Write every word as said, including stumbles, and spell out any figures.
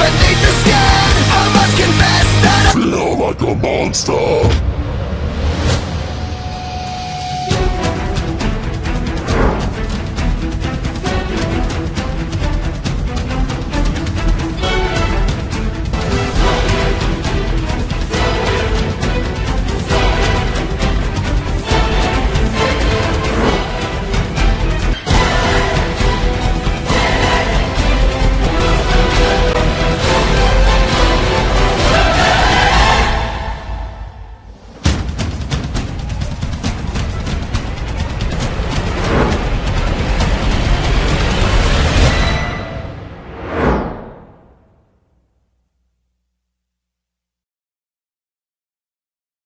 beneath the skin. I must confess that I feel like a monster.